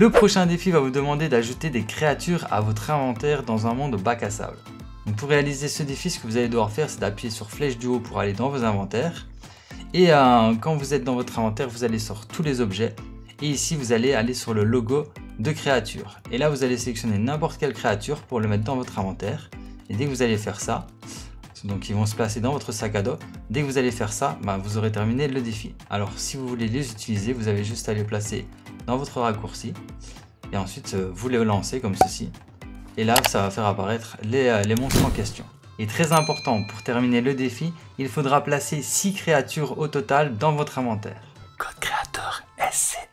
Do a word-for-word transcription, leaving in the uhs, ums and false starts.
Le prochain défi va vous demander d'ajouter des créatures à votre inventaire dans un monde bac à sable. Donc pour réaliser ce défi, ce que vous allez devoir faire, c'est d'appuyer sur flèche du haut pour aller dans vos inventaires. Et euh, quand vous êtes dans votre inventaire, vous allez sur tous les objets. Et ici, vous allez aller sur le logo de créature. Et là, vous allez sélectionner n'importe quelle créature pour le mettre dans votre inventaire. Et dès que vous allez faire ça, donc ils vont se placer dans votre sac à dos. Dès que vous allez faire ça, bah, vous aurez terminé le défi. Alors si vous voulez les utiliser, vous avez juste à les placer dans votre raccourci. Et ensuite, vous les lancez comme ceci. Et là, ça va faire apparaître les, les monstres en question. Et très important, pour terminer le défi, il faudra placer six créatures au total dans votre inventaire. Code créateur S sept.